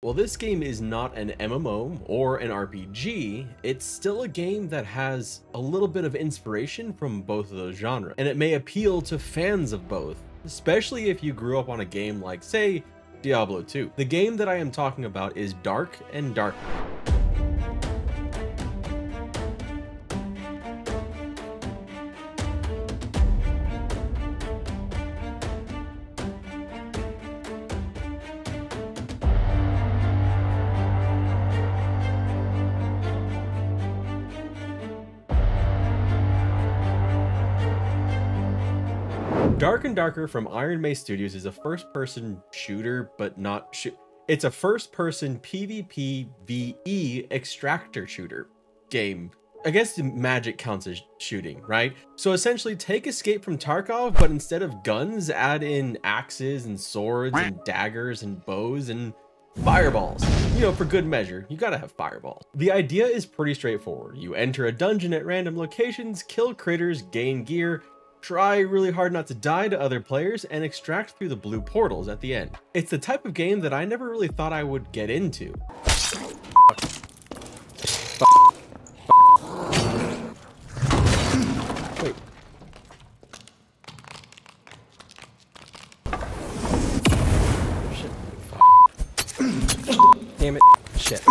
While this game is not an MMO or an RPG, it's still a game that has a little bit of inspiration from both of those genres, and it may appeal to fans of both, especially if you grew up on a game like, say, Diablo II. The game that I am talking about is Dark and Darker. Dark and Darker from Iron Mace Studios is a first-person shooter, but not It's a first-person PvP VE extractor shooter game. I guess the magic counts as shooting, right? So essentially take Escape from Tarkov, but instead of guns, add in axes and swords and daggers and bows and fireballs. You know, for good measure, you gotta have fireballs. The idea is pretty straightforward. You enter a dungeon at random locations, kill critters, gain gear, try really hard not to die to other players, and extract through the blue portals at the end. It's the type of game that I never really thought I would get into. Wait. Shit. Damn it. Shit.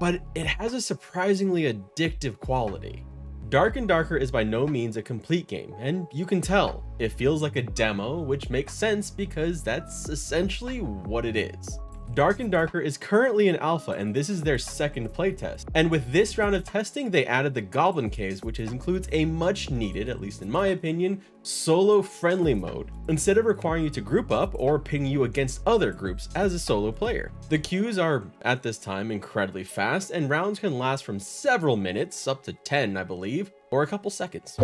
But it has a surprisingly addictive quality. Dark and Darker is by no means a complete game, and you can tell. It feels like a demo, which makes sense because that's essentially what it is. Dark and Darker is currently in alpha, and this is their second playtest. And with this round of testing, they added the Goblin Caves, which includes a much needed, at least in my opinion, solo friendly mode. Instead of requiring you to group up or ping you against other groups as a solo player. The queues are, at this time, incredibly fast, and rounds can last from several minutes, up to 10, I believe, or a couple seconds.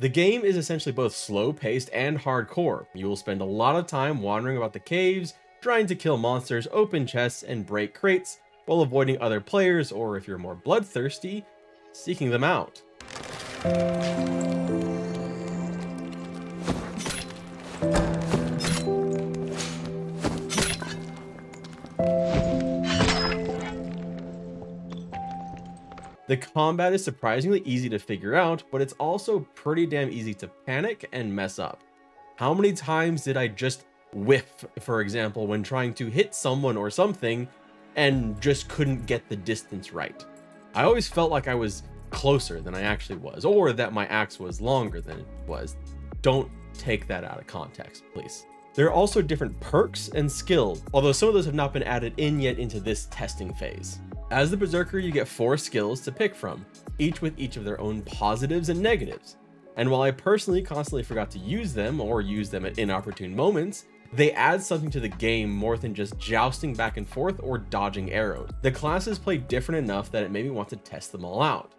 The game is essentially both slow-paced and hardcore. You will spend a lot of time wandering about the caves, trying to kill monsters, open chests, and break crates, while avoiding other players, or if you're more bloodthirsty, seeking them out. The combat is surprisingly easy to figure out, but it's also pretty damn easy to panic and mess up. How many times did I just whiff, for example, when trying to hit someone or something and just couldn't get the distance right? I always felt like I was closer than I actually was, or that my axe was longer than it was. Don't take that out of context, please. There are also different perks and skills, although some of those have not been added in yet into this testing phase. As the Berserker, you get 4 skills to pick from, each with each of their own positives and negatives. And while I personally constantly forgot to use them or use them at inopportune moments, they add something to the game more than just jousting back and forth or dodging arrows. The classes play different enough that it made me want to test them all out.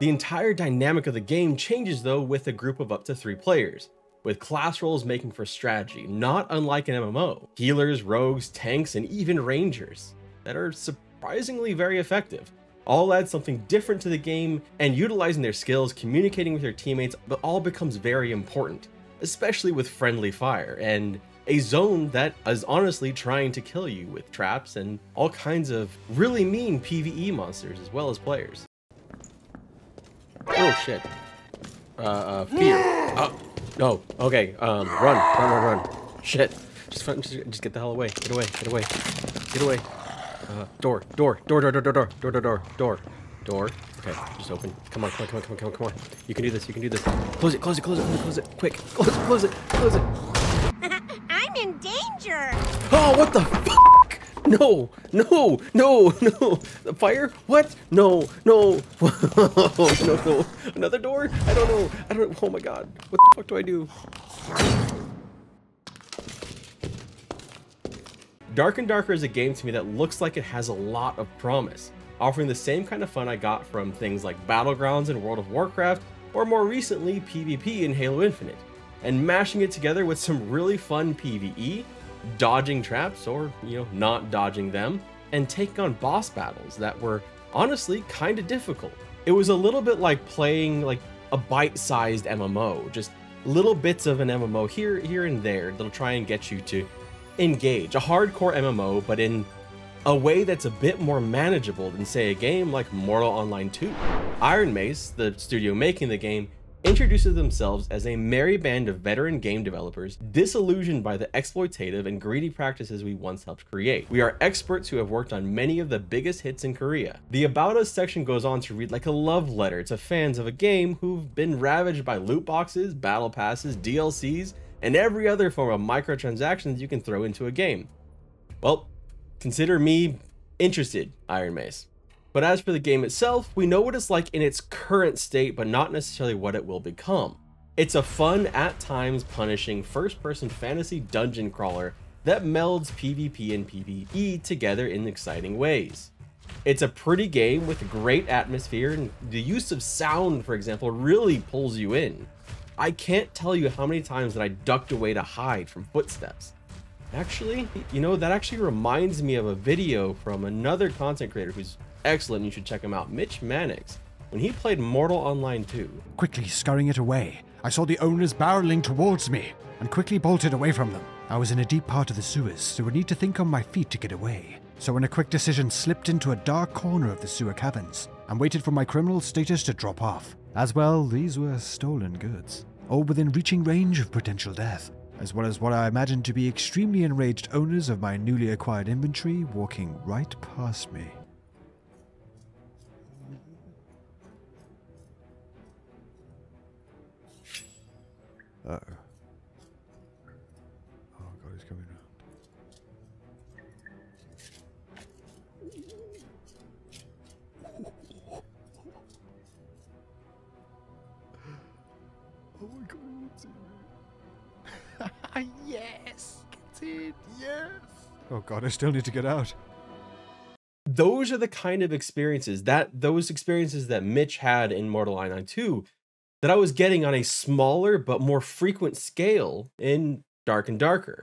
The entire dynamic of the game changes though with a group of up to 3 players, with class roles making for strategy, not unlike an MMO. Healers, rogues, tanks, and even rangers that are surprisingly very effective. All add something different to the game, and utilizing their skills, communicating with your teammates, but all becomes very important, especially with friendly fire and a zone that is honestly trying to kill you with traps and all kinds of really mean PvE monsters as well as players. Oh shit. Fear. Oh, no. Okay. Run. Shit. Just get the hell away. Get away. Door. Okay, just open. Come on. You can do this. Close it. Quick. Close it. I'm in danger. Oh, what the fuck? No. The fire? What? No. No. Another door? I don't know. Oh my god. What the fuck do I do? Dark and Darker is a game to me that looks like it has a lot of promise, offering the same kind of fun I got from things like Battlegrounds in World of Warcraft, or more recently PvP in Halo Infinite, and mashing it together with some really fun PvE, dodging traps or, you know, not dodging them, and taking on boss battles that were honestly kinda difficult. It was a little bit like playing like a bite-sized MMO, just little bits of an MMO here and there that'll try and get you to engage. A hardcore MMO, but in a way that's a bit more manageable than, say, a game like Mortal Online 2. Iron Mace, the studio making the game, introduces themselves as a merry band of veteran game developers disillusioned by the exploitative and greedy practices we once helped create. We are experts who have worked on many of the biggest hits in Korea. The About Us section goes on to read like a love letter to fans of a game who've been ravaged by loot boxes, battle passes, DLCs, and every other form of microtransactions you can throw into a game. Well, consider me interested, Iron Mace. But as for the game itself, we know what it's like in its current state, but not necessarily what it will become. It's a fun, at times punishing, first-person fantasy dungeon crawler that melds PvP and PvE together in exciting ways. It's a pretty game with great atmosphere, and the use of sound, for example, really pulls you in. I can't tell you how many times that I ducked away to hide from footsteps. Actually, you know, that actually reminds me of a video from another content creator who's excellent. You should check him out, Mitch Mannix, when he played Mortal Online 2. Quickly scurrying it away, I saw the owners barreling towards me and quickly bolted away from them. I was in a deep part of the sewers, so would need to think on my feet to get away. So in a quick decision, slipped into a dark corner of the sewer caverns and waited for my criminal status to drop off. As well, these were stolen goods, all within reaching range of potential death, as well as what I imagined to be extremely enraged owners of my newly acquired inventory walking right past me. Uh-oh. Oh god, he's coming around. Oh my god, it's in. Yes! It's in! Yes! Oh god, I still need to get out. Those are the kind of experiences that Mitch had in Mortal Online 2 that I was getting on a smaller but more frequent scale in Dark and Darker.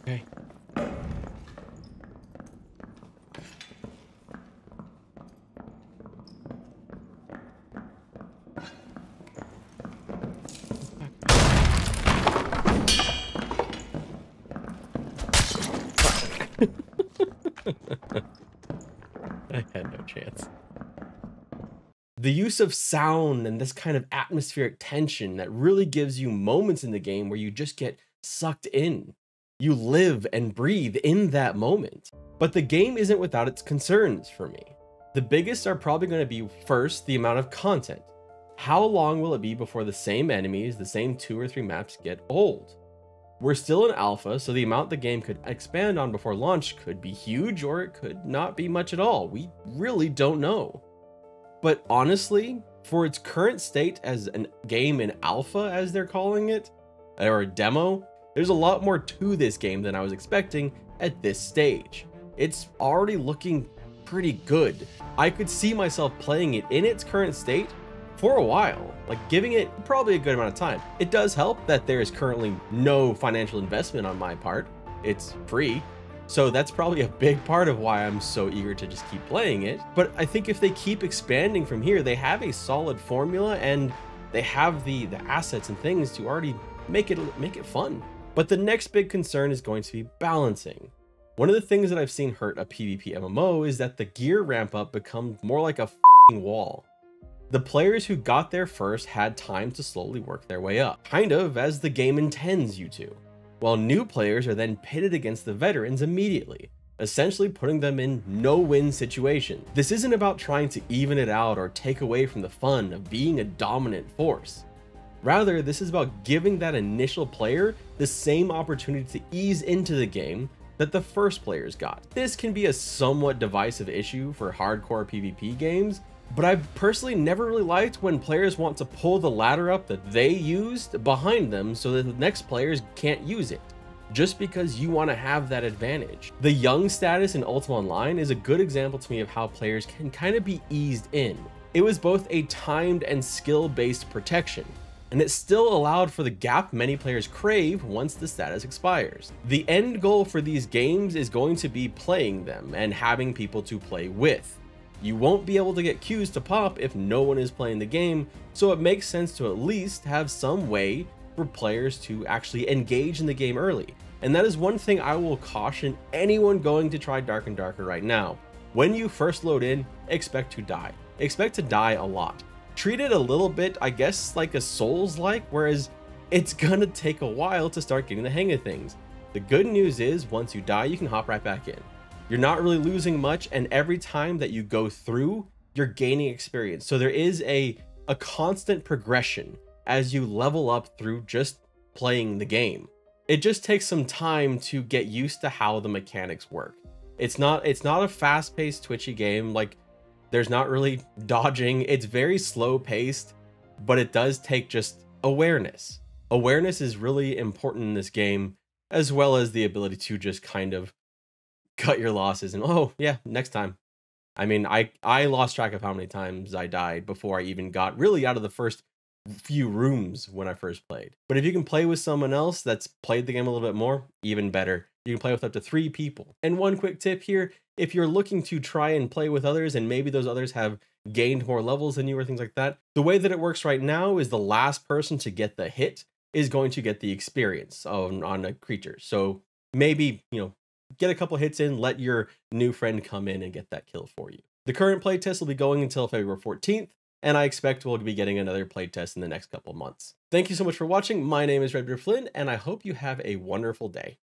Okay. I had no chance. The use of sound and this kind of atmospheric tension that really gives you moments in the game where you just get sucked in. You live and breathe in that moment. But the game isn't without its concerns for me. The biggest are probably going to be, first, the amount of content. How long will it be before the same enemies, the same 2 or 3 maps get old? We're still in alpha, so the amount the game could expand on before launch could be huge, or it could not be much at all. We really don't know. But honestly, for its current state as a game in alpha, as they're calling it, or a demo, there's a lot more to this game than I was expecting at this stage. It's already looking pretty good. I could see myself playing it in its current state for a while, like giving it probably a good amount of time. It does help that there is currently no financial investment on my part. It's free. So that's probably a big part of why I'm so eager to just keep playing it. But I think if they keep expanding from here, they have a solid formula and they have the assets and things to already make it fun. But the next big concern is going to be balancing. One of the things that I've seen hurt a PvP MMO is that the gear ramp up becomes more like a f***ing wall. The players who got there first had time to slowly work their way up, kind of as the game intends you to, while new players are then pitted against the veterans immediately, essentially putting them in no-win situation. This isn't about trying to even it out or take away from the fun of being a dominant force. Rather, this is about giving that initial player the same opportunity to ease into the game that the first players got. This can be a somewhat divisive issue for hardcore PvP games, but I've personally never really liked when players want to pull the ladder up that they used behind them so that the next players can't use it, just because you want to have that advantage. The young status in Ultima Online is a good example to me of how players can kind of be eased in. It was both a timed and skill-based protection, and it still allowed for the gap many players crave once the status expires. The end goal for these games is going to be playing them and having people to play with. You won't be able to get queues to pop if no one is playing the game, so it makes sense to at least have some way for players to actually engage in the game early. And that is one thing I will caution anyone going to try Dark and Darker right now. When you first load in, expect to die. Expect to die a lot. Treat it a little bit, I guess, like a Souls-like, whereas it's gonna take a while to start getting the hang of things. The good news is, once you die, you can hop right back in. You're not really losing much, and every time that you go through, you're gaining experience. So there is a constant progression as you level up through just playing the game. It just takes some time to get used to how the mechanics work. It's not a fast-paced, twitchy game. Like, there's not really dodging. It's very slow-paced, but it does take just awareness. Awareness is really important in this game, as well as the ability to just kind of cut your losses and, oh yeah, next time. I mean, I lost track of how many times I died before I even got really out of the first few rooms when I first played. But if you can play with someone else that's played the game a little bit more, even better. You can play with up to 3 people. And one quick tip here, if you're looking to try and play with others and maybe those others have gained more levels than you or things like that, the way that it works right now is the last person to get the hit is going to get the experience on a creature. So maybe, you know, get a couple hits in, let your new friend come in and get that kill for you. The current playtest will be going until February 14th. And I expect we'll be getting another playtest in the next couple of months. Thank you so much for watching. My name is Redbeard Flynn, and I hope you have a wonderful day.